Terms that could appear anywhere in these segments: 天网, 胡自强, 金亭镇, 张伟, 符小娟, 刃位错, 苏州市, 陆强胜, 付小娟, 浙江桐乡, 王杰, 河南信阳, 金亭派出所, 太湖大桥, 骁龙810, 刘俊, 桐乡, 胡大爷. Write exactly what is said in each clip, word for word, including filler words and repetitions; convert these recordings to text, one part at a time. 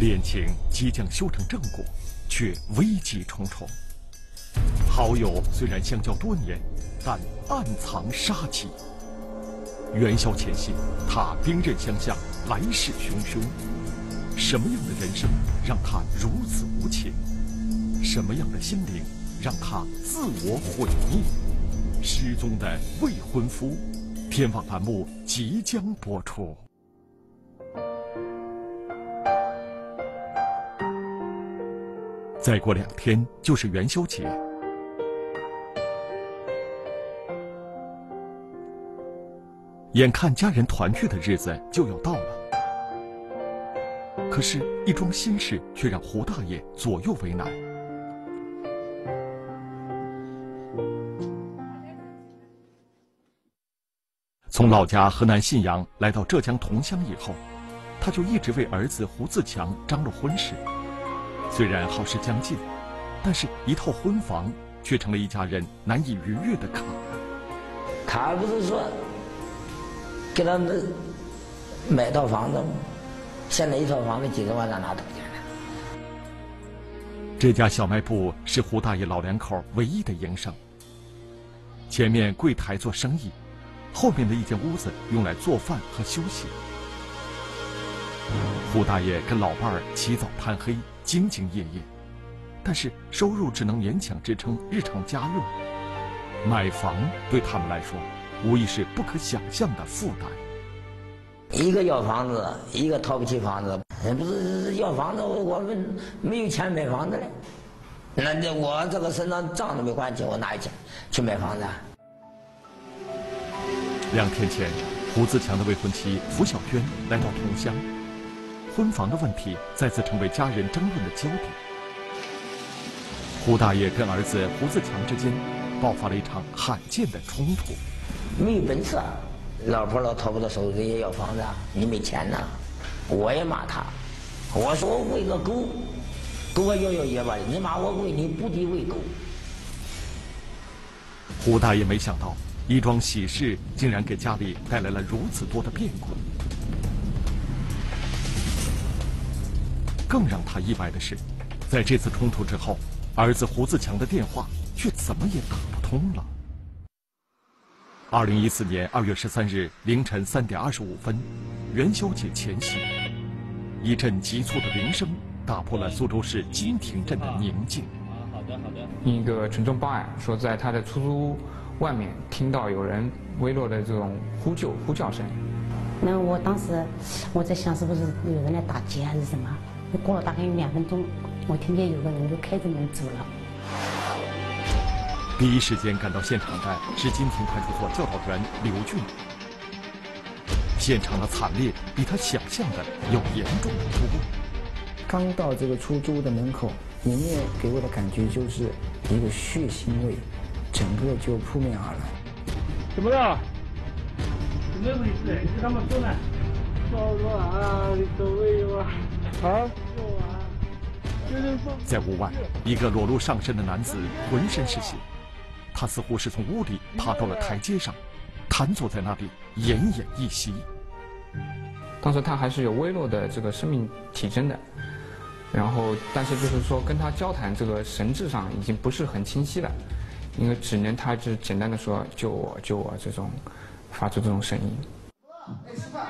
恋情即将修成正果，却危机重重。好友虽然相交多年，但暗藏杀机。元宵前夕，他兵刃相向，来势汹汹。什么样的人生让他如此无情？什么样的心灵让他自我毁灭？失踪的未婚夫，天网栏目即将播出。 再过两天就是元宵节，眼看家人团聚的日子就要到了，可是，一桩心事却让胡大爷左右为难。从老家河南信阳来到浙江桐乡以后，他就一直为儿子胡自强张罗婚事。 虽然好事将近，但是一套婚房却成了一家人难以逾越的坎。坎不是说给他们买套房子吗？现在一套房子几十万，咱哪得钱呢？这家小卖部是胡大爷老两口唯一的营生。前面柜台做生意，后面的一间屋子用来做饭和休息。胡大爷跟老伴儿起早贪黑。 兢兢业业，但是收入只能勉强支撑日常家用。买房对他们来说，无疑是不可想象的负担。一个要房子，一个掏不起房子。不是要房子，我们没有钱买房子嘞。那这我这个身上账都没关系，我哪有钱去买房子啊？两天前，胡自强的未婚妻胡小娟来到桐乡。 婚房的问题再次成为家人争论的焦点。胡大爷跟儿子胡自强之间爆发了一场罕见的冲突。没有本事，老婆老讨不到手，人家要房子，你没钱呐！我也骂他，我说我喂个狗，狗还摇摇尾巴，你骂我喂你不敌喂狗。胡大爷没想到，一桩喜事竟然给家里带来了如此多的变故。 更让他意外的是，在这次冲突之后，儿子胡自强的电话却怎么也打不通了。二零一四年二月十三日凌晨三点二十五分，元宵节前夕，一阵急促的铃声打破了苏州市金亭镇的宁静。好的好的。一个群众报案说，在他的出租屋外面听到有人微弱的这种呼救呼叫声。那我当时我在想，是不是有人来打劫还是什么？ 过了大概有两分钟，我听见有个人就开着门走了。第一时间赶到现场的是金亭派出所教导员刘俊。现场的惨烈比他想象的要严重的多。刚到这个出租的门口，里面给我的感觉就是一个血腥味，整个就扑面而来。怎么了？怎么回事？你跟他们说呢？说说啊，走位吧。 啊！在屋外，一个裸露上身的男子浑身是血，他似乎是从屋里爬到了台阶上，瘫坐在那里奄奄一息。当时他还是有微弱的这个生命体征的，然后但是就是说跟他交谈，这个神志上已经不是很清晰了，因为只能他就简单的说救我救我这种，发出这种声音。哎，吃饭。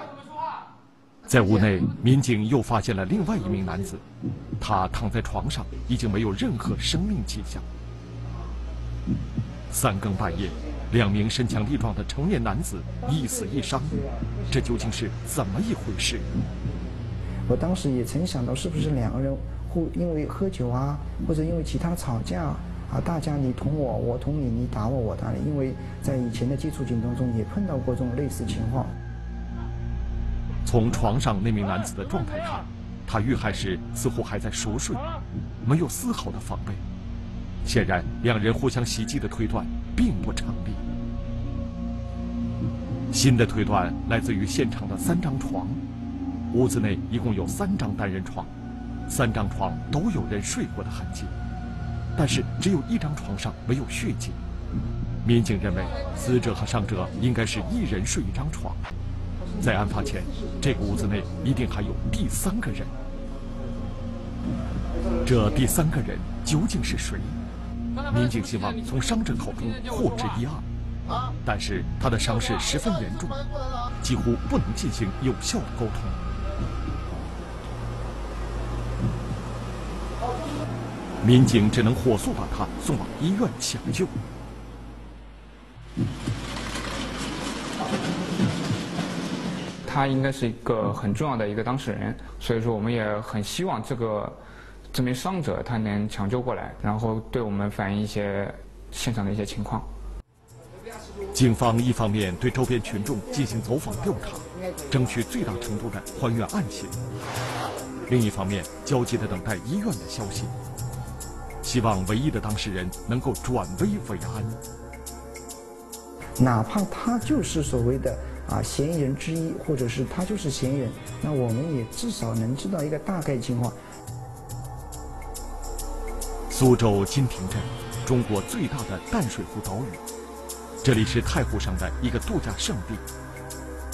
在屋内，民警又发现了另外一名男子，他躺在床上，已经没有任何生命迹象。三更半夜，两名身强力壮的成年男子一死一伤，这究竟是怎么一回事？我当时也曾想到，是不是两个人互因为喝酒啊，或者因为其他吵架啊，大家你捅我，我捅你，你打我，我打你，因为在以前的接触警当中也碰到过这种类似情况。 从床上那名男子的状态看，他遇害时似乎还在熟睡，没有丝毫的防备。显然，两人互相袭击的推断并不成立。新的推断来自于现场的三张床，屋子内一共有三张单人床，三张床都有人睡过的痕迹，但是只有一张床上没有血迹。民警认为，死者和伤者应该是一人睡一张床。 在案发前，这个屋子内一定还有第三个人，这第三个人究竟是谁？民警希望从伤者口中获知一二，但是他的伤势十分严重，几乎不能进行有效的沟通。 民警只能火速把他送往医院抢救。他应该是一个很重要的一个当事人，所以说我们也很希望这个这名伤者他能抢救过来，然后对我们反映一些现场的一些情况。警方一方面对周边群众进行走访调查，争取最大程度的还原案情；另一方面，焦急地等待医院的消息。 希望唯一的当事人能够转危为安。哪怕他就是所谓的啊嫌疑人之一，或者是他就是嫌疑人，那我们也至少能知道一个大概情况。苏州金亭镇，中国最大的淡水湖岛屿，这里是太湖上的一个度假胜地，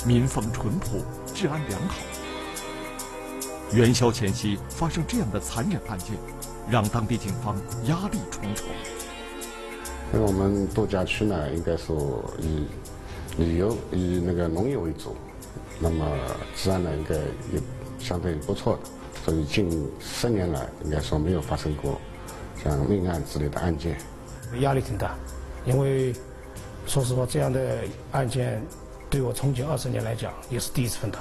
民风淳朴，治安良好。元宵前夕发生这样的残忍案件。 让当地警方压力重重。因为我们度假区呢，应该是以旅游、以那个农业为主，那么治安呢，应该也相对不错的。所以近十年来，应该说没有发生过像命案之类的案件。压力挺大，因为说实话，这样的案件对我从警二十年来讲，也是第一次碰到。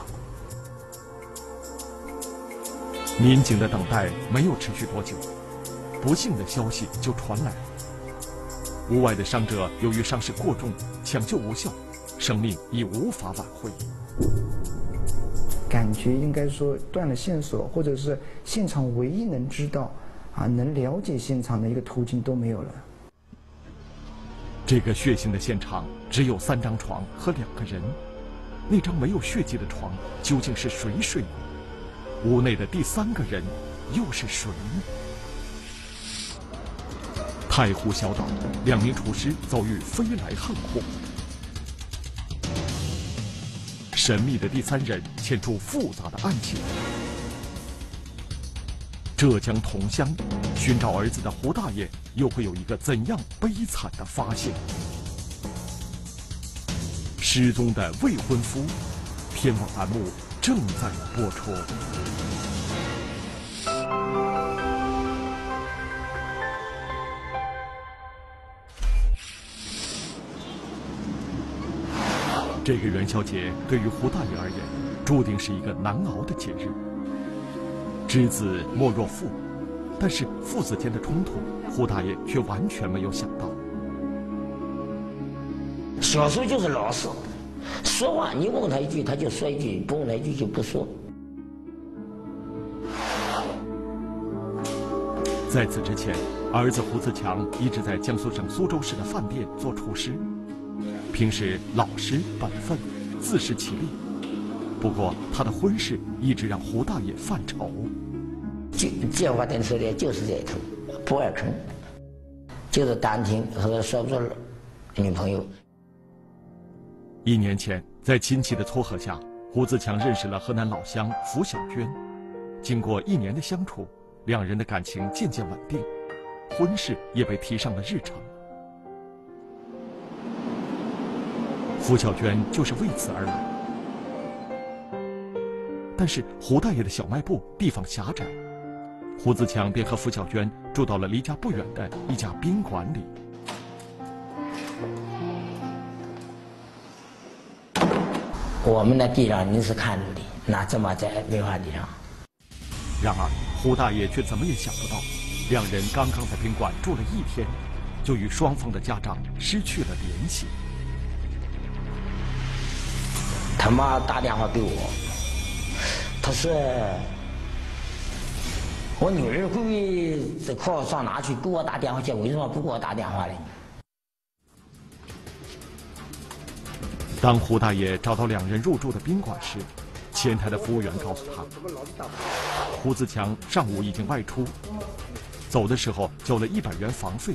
民警的等待没有持续多久，不幸的消息就传来了：屋外的伤者由于伤势过重，抢救无效，生命已无法挽回。感觉应该说断了线索，或者是现场唯一能知道、啊能了解现场的一个途径都没有了。这个血腥的现场只有三张床和两个人，那张没有血迹的床究竟是谁睡的？ 屋内的第三个人又是谁呢？太湖小岛，两名厨师遭遇飞来横祸，神秘的第三人牵出复杂的案情。浙江桐乡，寻找儿子的胡大爷又会有一个怎样悲惨的发现？失踪的未婚夫，天网栏目。 正在播出。这个元宵节对于胡大爷而言，注定是一个难熬的节日。知子莫若父，但是父子间的冲突，胡大爷却完全没有想到。小时候就是老实。 说话，你问他一句，他就说一句；不问他一句，就不说。在此之前，儿子胡自强一直在江苏省苏州市的饭店做厨师，平时老实本分，自食其力。不过，他的婚事一直让胡大爷犯愁。就这话点说的，就是这一头，不爱吭，就是单听和说不出女朋友。 一年前，在亲戚的撮合下，胡自强认识了河南老乡符小娟。经过一年的相处，两人的感情渐渐稳定，婚事也被提上了日程。符小娟就是为此而来。但是胡大爷的小卖部地方狭窄，胡自强便和符小娟住到了离家不远的一家宾馆里。 我们的地上你是看着的，那这么在梅花地上。然而，胡大爷却怎么也想不到，两人刚刚在宾馆住了一天，就与双方的家长失去了联系。他妈打电话给我，他说：“我女儿闺女这考上哪去？给我打电话去，为什么不给我打电话嘞？” 当胡大爷找到两人入住的宾馆时，前台的服务员告诉他，胡自强上午已经外出，走的时候交了一百元房费，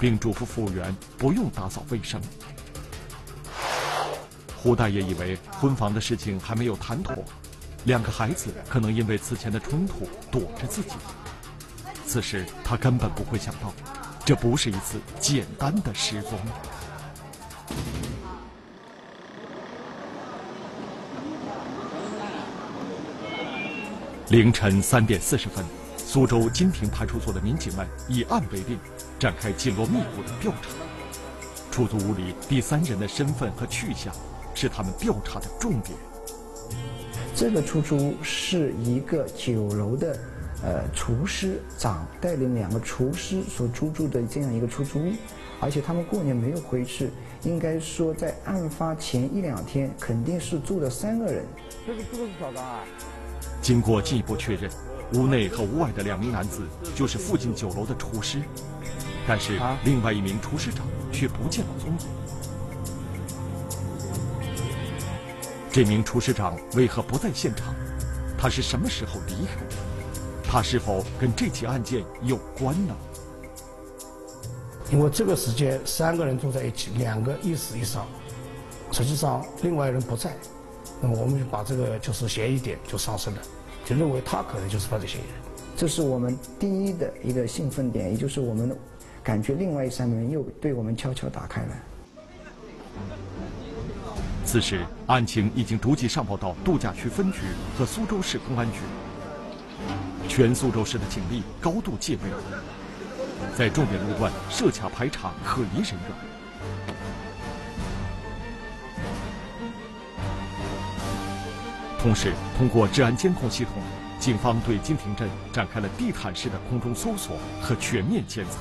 并嘱咐服务员不用打扫卫生。胡大爷以为婚房的事情还没有谈妥，两个孩子可能因为此前的冲突躲着自己，此时他根本不会想到，这不是一次简单的失踪。凌晨三点四十分，苏州金亭派出所的民警们以案为定，展开紧锣密鼓的调查。出租屋里第三人的身份和去向是他们调查的重点。这个出租屋是一个酒楼的呃厨师长带领两个厨师所租住的这样一个出租屋，而且他们过年没有回去，应该说在案发前一两天肯定是住了三个人。这个是不是小张啊？经过进一步确认，屋内和屋外的两名男子就是附近酒楼的厨师，但是另外一名厨师长却不见了踪影。这名厨师长为何不在现场？他是什么时候离开的？他是否跟这起案件有关呢？因为这个时间三个人住在一起，两个一死一伤，实际上另外一人不在，那么我们就把这个就是嫌疑点就上升了，就认为他可能就是犯罪嫌疑人。这是我们第一的一个兴奋点，也就是我们感觉另外三门又对我们悄悄打开了。此时，案情已经逐级上报到度假区分局和苏州市公安局，全苏州市的警力高度戒备，在重点路段设卡排查可疑人员。同时，通过治安监控系统，警方对金亭镇展开了地毯式的空中搜索和全面监测，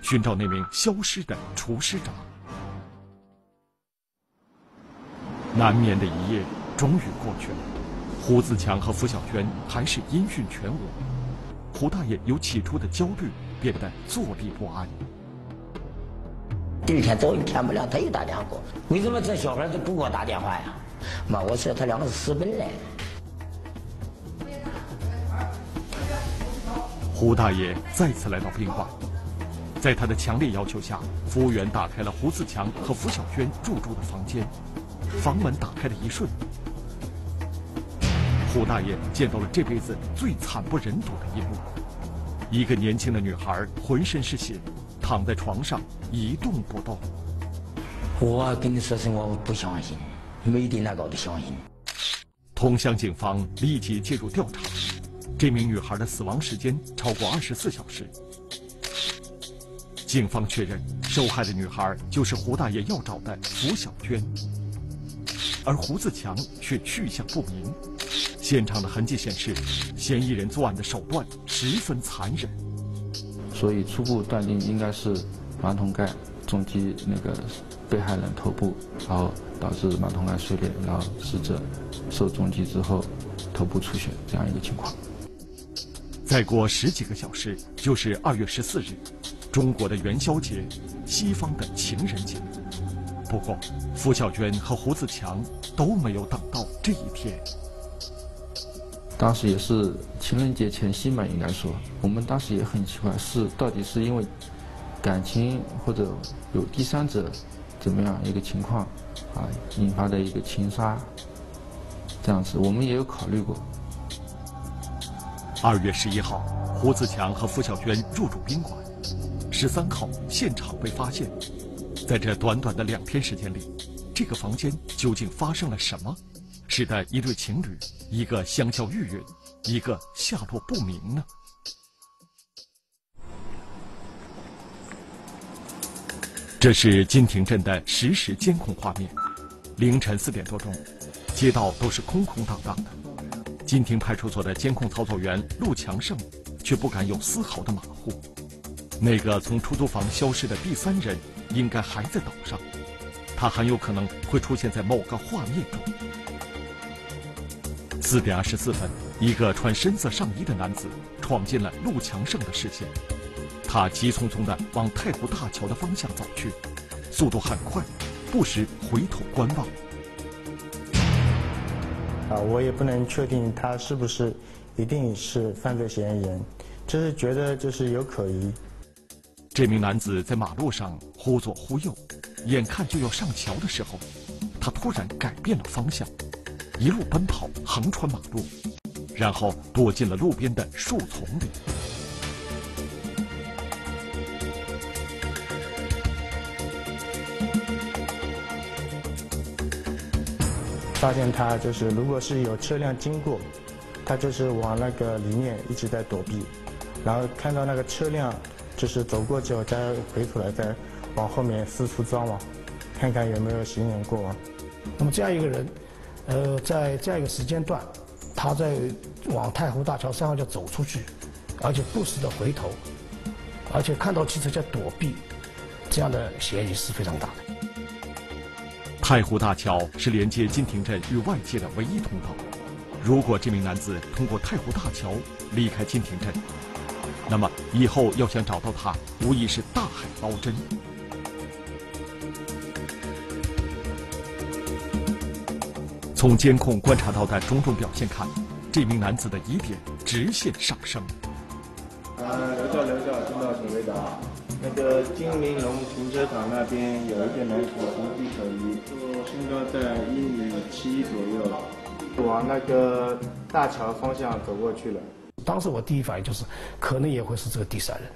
寻找那名消失的厨师长。难眠的一夜终于过去了，胡自强和付小娟还是音讯全无。胡大爷由起初的焦虑变得坐立不安。第二天早上天不亮，他又打电话给我，为什么这小孩子不给我打电话呀？妈，我说他两个是私奔来的。胡大爷再次来到宾馆，在他的强烈要求下，服务员打开了胡自强和付小娟入住的房间。房门打开的一瞬，胡大爷见到了这辈子最惨不忍睹的一幕：一个年轻的女孩浑身是血，躺在床上一动不动。我跟你说实话，我不相信，没得那个我都相信。桐乡警方立即介入调查，这名女孩的死亡时间超过二十四小时。警方确认，受害的女孩就是胡大爷要找的付小娟。而胡自强却去向不明，现场的痕迹显示，嫌疑人作案的手段十分残忍。所以初步断定应该是马桶盖重击那个被害人头部，然后导致马桶盖碎裂，然后死者受重击之后头部出血这样一个情况。再过十几个小时，就是二月十四日，中国的元宵节，西方的情人节。不过，付小娟和胡自强都没有等到这一天。当时也是情人节前夕嘛，应该说，我们当时也很奇怪，是到底是因为感情或者有第三者怎么样一个情况啊引发的一个情杀，这样子我们也有考虑过。二月十一号，胡自强和付小娟入住宾馆，十三号现场被发现。在这短短的两天时间里，这个房间究竟发生了什么，使得一对情侣，一个香消玉殒，一个下落不明呢？这是金亭镇的实时监控画面。凌晨四点多钟，街道都是空空荡荡的。金亭派出所的监控操作员陆强胜却不敢有丝毫的马虎。那个从出租房消失的第三人应该还在岛上，他很有可能会出现在某个画面中。四点二十四分，一个穿深色上衣的男子闯进了陆强胜的视线，他急匆匆地往太湖大桥的方向走去，速度很快，不时回头观望。啊，我也不能确定他是不是一定是犯罪嫌疑人，就是觉得就是有可疑。这名男子在马路上忽左忽右，眼看就要上桥的时候，他突然改变了方向，一路奔跑，横穿马路，然后躲进了路边的树丛里。发现它就是如果是有车辆经过，它就是往那个里面一直在躲避，然后看到那个车辆就是走过之后再回头来，再往后面四处张望，看看有没有行人过往。那么这样一个人，呃，在这样一个时间段，他在往太湖大桥三号桥走出去，而且不时的回头，而且看到汽车在躲避，这样的嫌疑是非常大的。 太湖大桥是连接金亭镇与外界的唯一通道。如果这名男子通过太湖大桥离开金亭镇，那么以后要想找到他，无疑是大海捞针。从监控观察到的种种表现看，这名男子的疑点直线上升。啊，楼道楼道，听到请回答。那个金陵龙停车场那边有一个男子无地可依。 身高在一米七左右，往那个大桥方向走过去了。当时我第一反应就是，可能也会是这个第三人，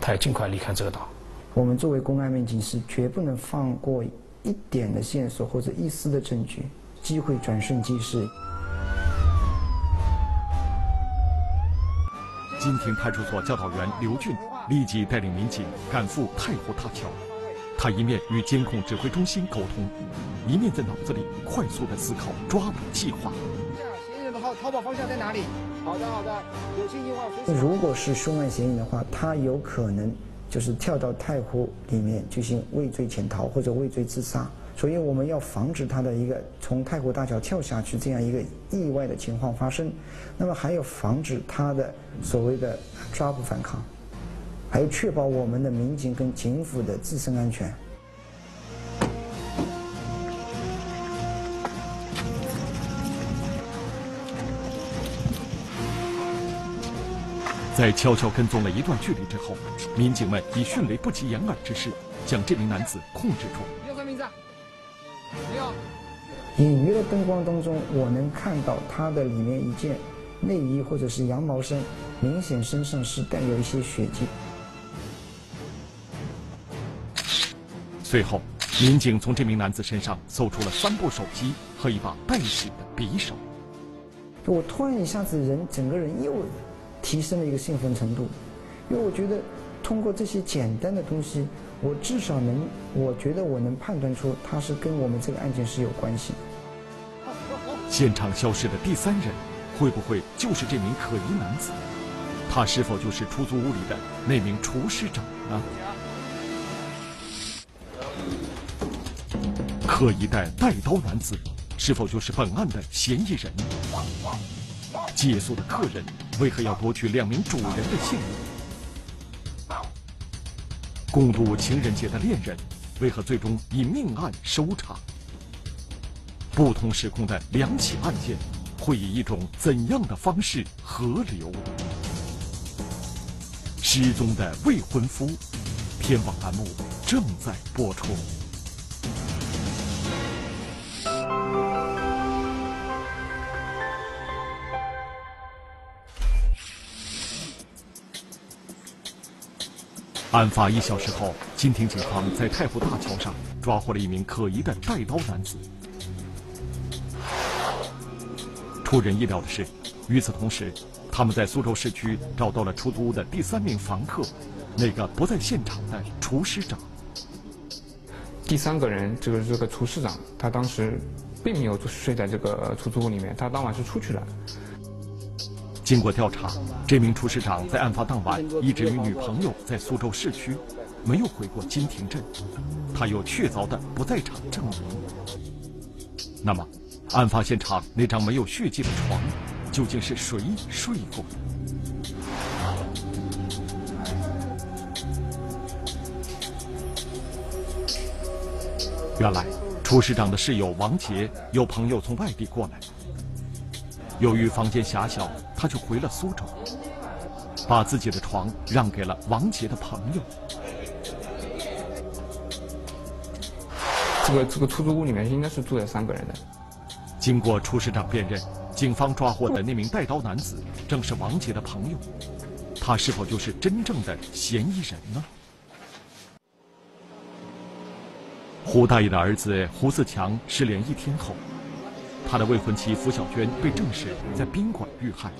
他也尽快离开这个岛。我们作为公安民警是绝不能放过一点的线索或者一丝的证据，机会转瞬即逝。金亭派出所教导员刘俊立即带领民警赶赴太湖大桥。 他一面与监控指挥中心沟通，一面在脑子里快速的思考抓捕计划。嫌疑人的逃逃跑方向在哪里？好的，好的。有信息话，随时。如果是凶案嫌疑的话，他有可能就是跳到太湖里面进行畏罪潜逃或者畏罪自杀，所以我们要防止他的一个从太湖大桥跳下去这样一个意外的情况发生。那么还有防止他的所谓的抓捕反抗。 还有确保我们的民警跟警府的自身安全。在悄悄跟踪了一段距离之后，民警们以迅雷不及掩耳之势将这名男子控制住。你叫什么名字？没有。隐约的灯光当中，我能看到他的里面一件内衣或者是羊毛衫，明显身上是带有一些血迹。 随后，民警从这名男子身上搜出了三部手机和一把带血的匕首。我突然一下子人整个人又提升了一个兴奋程度，因为我觉得通过这些简单的东西，我至少能，我觉得我能判断出他是跟我们这个案件是有关系的。现场消失的第三人，会不会就是这名可疑男子？他是否就是出租屋里的那名厨师长呢？ 可疑的带刀男子，是否就是本案的嫌疑人？借宿的客人为何要夺取两名主人的性命？共度情人节的恋人，为何最终以命案收场？不同时空的两起案件，会以一种怎样的方式合流？失踪的未婚夫，天网栏目正在播出。 案发一小时后，金亭警方在太湖大桥上抓获了一名可疑的带刀男子。出人意料的是，与此同时，他们在苏州市区找到了出租屋的第三名房客，那个不在现场的厨师长。第三个人就是这个厨师长，他当时并没有睡在这个出租屋里面，他当晚是出去了。 经过调查，这名厨师长在案发当晚一直与女朋友在苏州市区，没有回过金亭镇，他有确凿的不在场证明。那么，案发现场那张没有血迹的床，究竟是谁睡过的？原来，厨师长的室友王杰有朋友从外地过来。 由于房间狭小，他就回了苏州，把自己的床让给了王杰的朋友。这个这个出租屋里面应该是住了三个人的。经过厨师长辨认，警方抓获的那名带刀男子正是王杰的朋友，他是否就是真正的嫌疑人呢？胡大爷的儿子胡自强失联一天后，他的未婚妻符小娟被证实在宾馆遇害。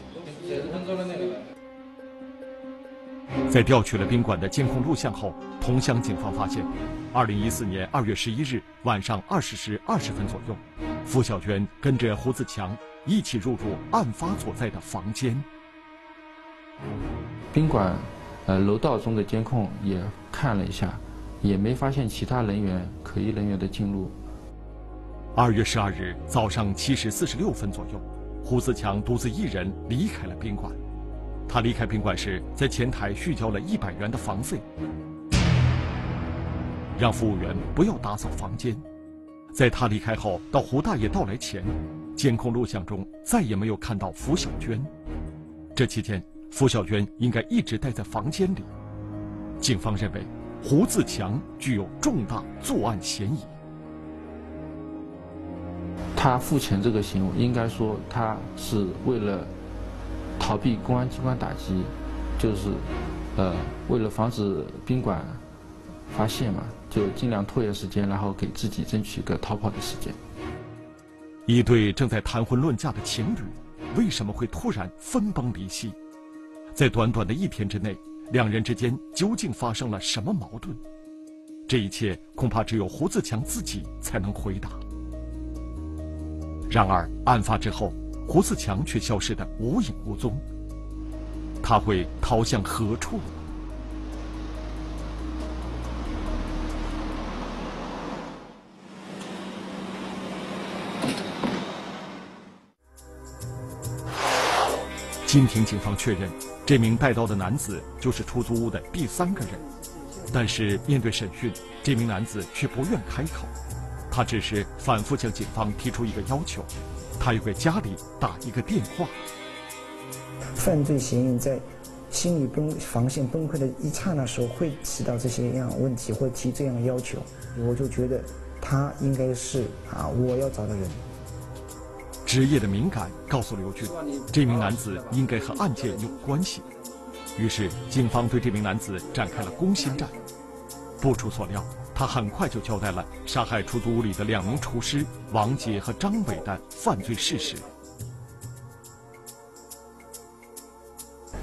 在调取了宾馆的监控录像后，桐乡警方发现，二零一四年二月十一日晚上二十时二十分左右，符小娟跟着胡自强一起入住案发所在的房间。宾馆，呃，楼道中的监控也看了一下，也没发现其他人员可疑人员的进入。二月十二日早上七时四十六分左右，胡自强独自一人离开了宾馆。他离开宾馆时，在前台续交了一百元的房费，让服务员不要打扫房间。在他离开后，到胡大爷到来前，监控录像中再也没有看到符小娟。这期间，符小娟应该一直待在房间里。警方认为，胡自强具有重大作案嫌疑。他付钱这个行为，应该说他是为了逃避公安机关打击，就是，呃，为了防止宾馆发现嘛，就尽量拖延时间，然后给自己争取一个逃跑的时间。一对正在谈婚论嫁的情侣，为什么会突然分崩离析？在短短的一天之内，两人之间究竟发生了什么矛盾？这一切恐怕只有胡自强自己才能回答。然而，案发之后，胡自强却消失得无影无踪，他会逃向何处呢？金亭警方确认，这名带刀的男子就是出租屋的第三个人，但是面对审讯，这名男子却不愿开口，他只是反复向警方提出一个要求。他又给家里打一个电话。犯罪嫌疑人在心理崩防线崩溃的一刹那时候，会知道这些样问题，会提这样的要求。我就觉得他应该是啊，我要找的人。职业的敏感告诉刘军，这名男子应该和案件有关系。于是，警方对这名男子展开了攻心战。不出所料，他很快就交代了杀害出租屋里的两名厨师王杰和张伟的犯罪事实。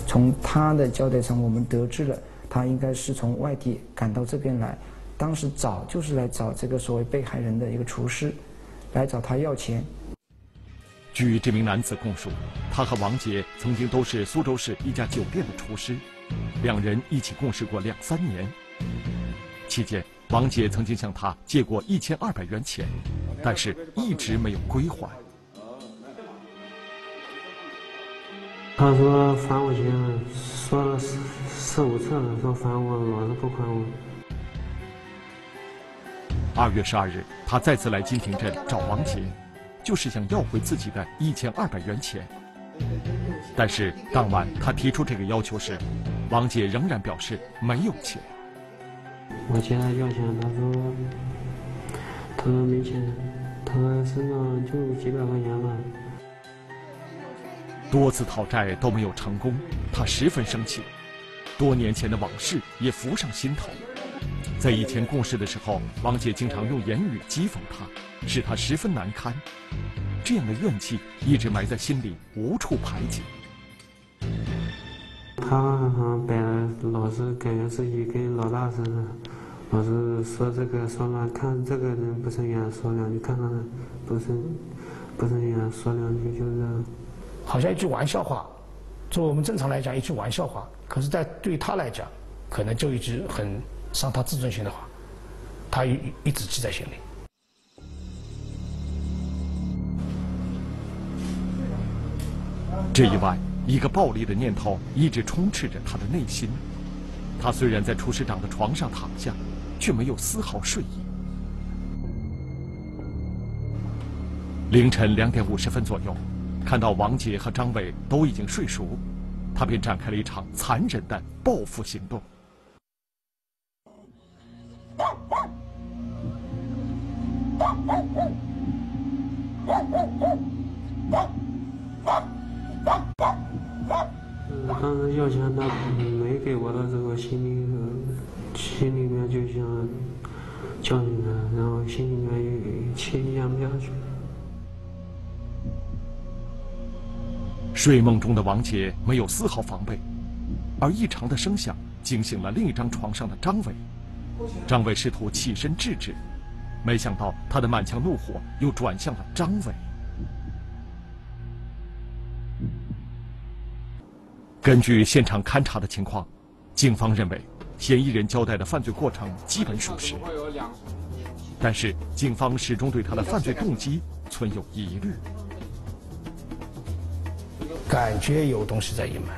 从他的交代上，我们得知了他应该是从外地赶到这边来，当时找就是来找这个所谓被害人的一个厨师，来找他要钱。据这名男子供述，他和王杰曾经都是苏州市一家酒店的厨师，两人一起共事过两三年，期间王杰曾经向他借过一千二百元钱，但是一直没有归还。他说还我钱了，说了四四五次了，说还我了，老是不还我。二月十二日，他再次来金亭镇找王杰，就是想要回自己的一千二百元钱。但是当晚他提出这个要求时，王杰仍然表示没有钱。我接他要钱，他说，他说没钱，他说身上就几百块钱吧。多次讨债都没有成功，他十分生气，多年前的往事也浮上心头。在以前共事的时候，王姐经常用言语讥讽他，使他十分难堪。这样的怨气一直埋在心里，无处排解。他好像本来老是感觉自己跟老大似的，老是说这个说那，看这个人不顺眼说两句，看他不顺不顺眼说两句，就是好像一句玩笑话。作为我们正常来讲，一句玩笑话，可是，在对他来讲，可能就一句很伤他自尊心的话，他一一直记在心里。这一晚，一个暴力的念头一直充斥着他的内心。他虽然在厨师长的床上躺下，却没有丝毫睡意。凌晨两点五十分左右，看到王杰和张伟都已经睡熟，他便展开了一场残忍的报复行动。当时要钱他没给我的时候，心里心里面就想教训他，然后心里面有气咽不下去。睡梦中的王杰没有丝毫防备，而异常的声响惊醒了另一张床上的张伟。张伟试图起身制止，没想到他的满腔怒火又转向了张伟。 根据现场勘查的情况，警方认为嫌疑人交代的犯罪过程基本属实，但是警方始终对他的犯罪动机存有疑虑。感觉有东西在隐瞒，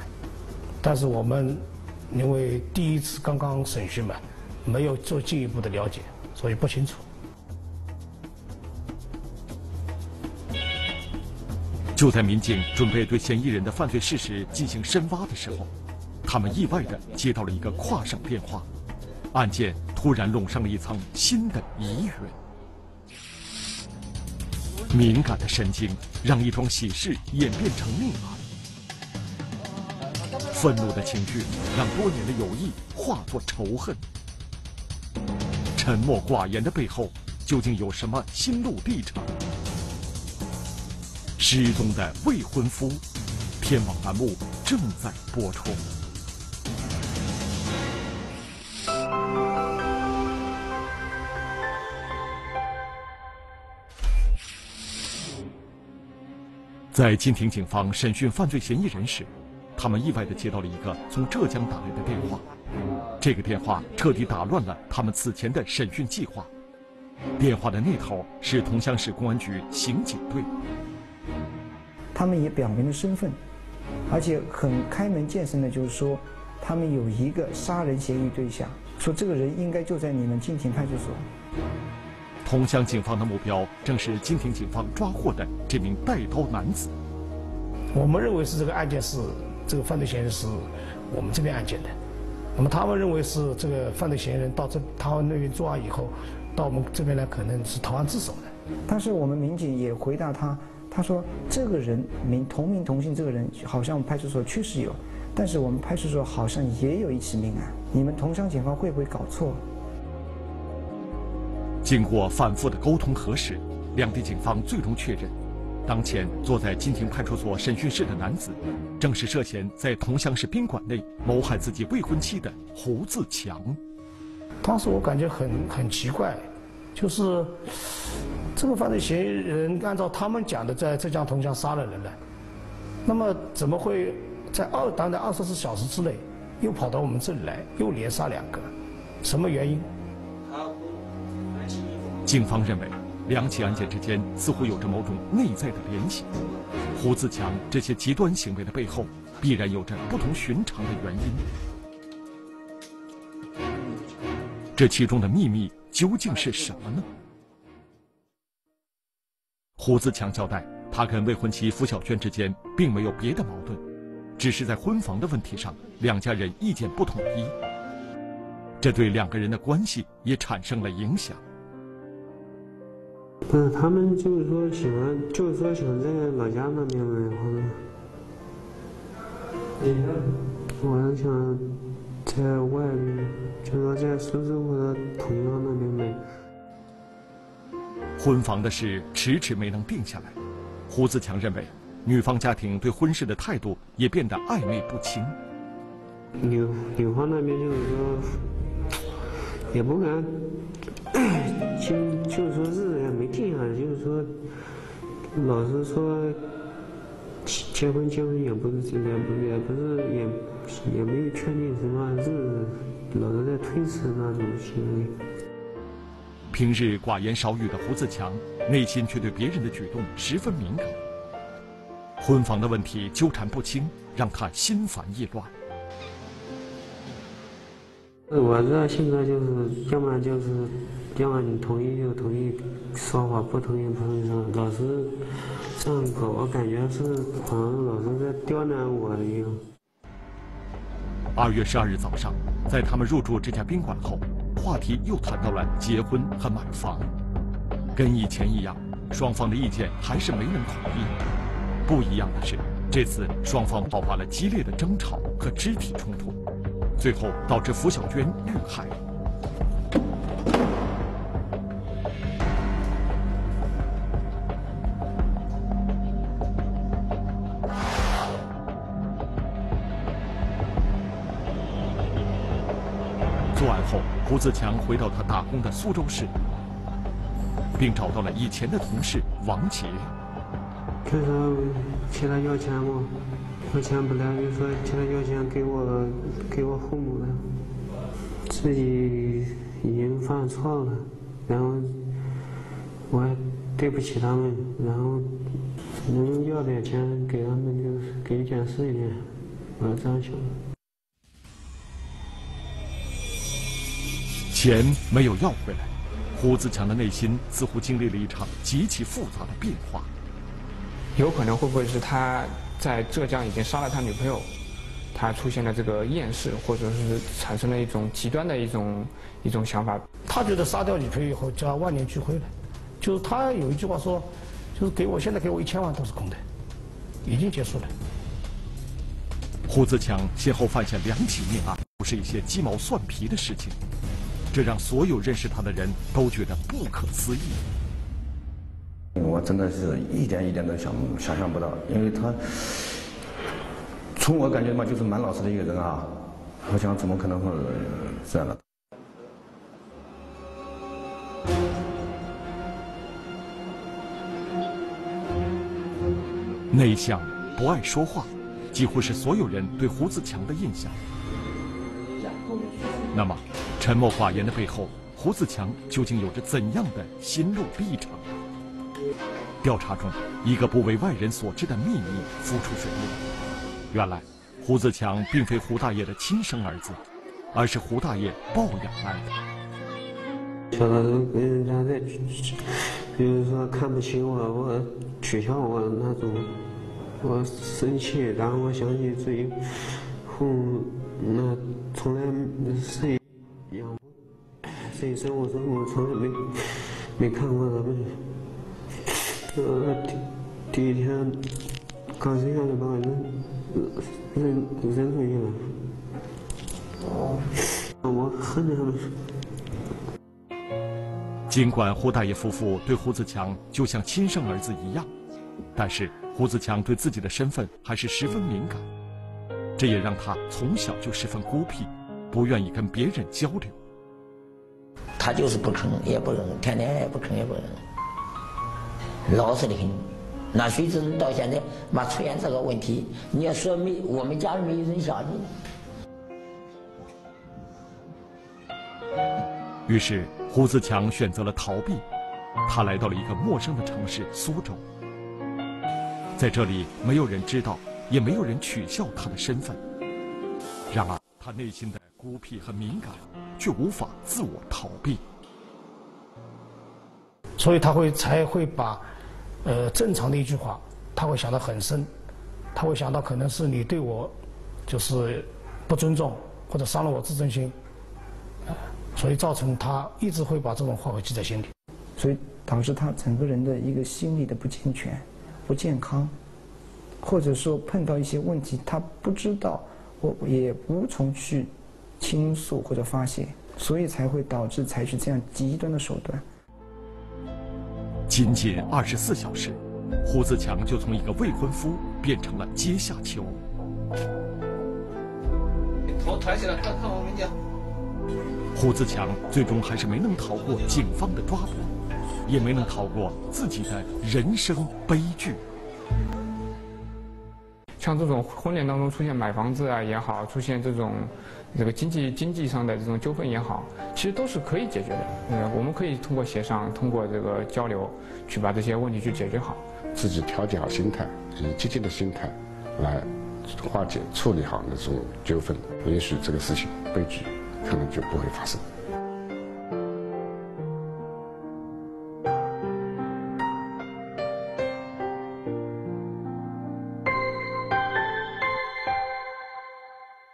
但是我们因为第一次刚刚审讯嘛，没有做进一步的了解，所以不清楚。就在民警准备对嫌疑人的犯罪事实进行深挖的时候，他们意外地接到了一个跨省电话，案件突然笼上了一层新的疑云。敏感的神经让一桩喜事演变成命案，愤怒的情绪让多年的友谊化作仇恨。沉默寡言的背后，究竟有什么心路历程？ 失踪的未婚夫，天网栏目正在播出。在金亭警方审讯犯罪嫌疑人时，他们意外地接到了一个从浙江打来的电话，这个电话彻底打乱了他们此前的审讯计划。电话的那头是桐乡市公安局刑警队。 他们也表明了身份，而且很开门见山的，就是说，他们有一个杀人嫌疑对象，说这个人应该就在你们金亭派出所。桐乡警方的目标正是金亭警方抓获的这名带刀男子。我们认为是这个案件是这个犯罪嫌疑人是我们这边案件的，那么他们认为是这个犯罪嫌疑人到这他们那边作案以后，到我们这边来可能是投案自首的。但是我们民警也回答他。 他说：“这个人名同名同姓，这个人好像我们派出所确实有，但是我们派出所好像也有一起命案。你们桐乡警方会不会搞错？”经过反复的沟通核实，两地警方最终确认，当前坐在金亭派出所审讯室的男子，正是涉嫌在桐乡市宾馆内谋害自己未婚妻的胡自强。当时我感觉很很奇怪。 就是这个犯罪嫌疑人，按照他们讲的，在浙江桐乡杀了人了，那么怎么会在二短短二十四小时之内，又跑到我们这里来，又连杀两个？什么原因？警方认为，两起案件之间似乎有着某种内在的联系。胡自强这些极端行为的背后，必然有着不同寻常的原因。这其中的秘密。 究竟是什么呢？胡自强交代，他跟未婚妻付小娟之间并没有别的矛盾，只是在婚房的问题上，两家人意见不统一，这对两个人的关系也产生了影响。但是他们就是说喜欢，就是说喜欢在老家那边嘛，然后呢，我想。 在外面，就是说在苏州或者桐乡那边没。婚房的事迟迟没能定下来，胡自强认为，女方家庭对婚事的态度也变得暧昧不清。女女方那边就是说，也不敢，就就是说日子也没定下来，就是说，老是说结婚结婚也不是也不也不是也。 也没有确定什么日子，老是在推迟那种行为。平日寡言少语的胡自强，内心却对别人的举动十分敏感。婚房的问题纠缠不清，让他心烦意乱。我这性格就是，要么就是，要么你同意就同意说法，不同意不同意说法。老师这样搞，我感觉是好像老师在刁难我一样。 二月十二日早上，在他们入住这家宾馆后，话题又谈到了结婚和买房。跟以前一样，双方的意见还是没能统一。不一样的是，这次双方爆发了激烈的争吵和肢体冲突，最后导致付小娟遇害。后，胡自强回到他打工的苏州市，并找到了以前的同事王杰。他说起来要钱吗？我钱不来，就说起来要钱给我给我后母了。自己已经犯错了，然后我还对不起他们，然后能要点钱给他们就给一点是一点，我这样想。 钱没有要回来，胡自强的内心似乎经历了一场极其复杂的变化。有可能会不会是他在浙江已经杀了他女朋友，他出现了这个厌世，或者是产生了一种极端的一种一种想法。他觉得杀掉女朋友以后叫万念俱灰了，就是他有一句话说，就是给我现在给我一千万都是空的，已经结束了。胡自强先后犯下两起命案，不是一些鸡毛蒜皮的事情。 这让所有认识他的人都觉得不可思议。我真的是一点一点都想想象不到，因为他从我感觉嘛，就是蛮老实的一个人啊。我想怎么可能会这样呢？内向，不爱说话，几乎是所有人对胡自强的印象。那么。 沉默寡言的背后，胡自强究竟有着怎样的心路历程？调查中，一个不为外人所知的秘密浮出水面。原来，胡自强并非胡大爷的亲生儿子，而是胡大爷抱养来的。小的时候跟人家在，就是说看不起我，我取笑我那种，我生气，然后我想起自己后那从来是。 自己生活中我从来没没看过他们。呃，第第一天刚生下来把我扔扔扔出去了。哦，我恨他们。尽管胡大爷夫妇对胡自强就像亲生儿子一样，但是胡自强对自己的身份还是十分敏感，这也让他从小就十分孤僻，不愿意跟别人交流。 他就是不吭，也不吭，天天也不吭，也不吭，老实的很。那谁知道到现在，妈出现这个问题，你要说没，我们家没人相信。于是，胡自强选择了逃避，他来到了一个陌生的城市苏州，在这里，没有人知道，也没有人取笑他的身份。然而，他内心的孤僻和敏感。 却无法自我逃避，所以他会才会把，呃，正常的一句话，他会想得很深，他会想到可能是你对我，就是不尊重或者伤了我自尊心，所以造成他一直会把这种话会记在心里，所以导致他整个人的一个心理的不健全、不健康，或者说碰到一些问题，他不知道，我也无从去。 倾诉或者发泄，所以才会导致采取这样极端的手段。仅仅二十四小时，胡自强就从一个未婚夫变成了阶下囚。头抬起来，看看我们家。胡自强最终还是没能逃过警方的抓捕，也没能逃过自己的人生悲剧。 像这种婚恋当中出现买房子啊也好，出现这种这个经济经济上的这种纠纷也好，其实都是可以解决的。呃，我们可以通过协商，通过这个交流，去把这些问题去解决好。自己调节好心态，以积极的心态来化解、处理好那种纠纷，也许这个事情悲剧可能就不会发生。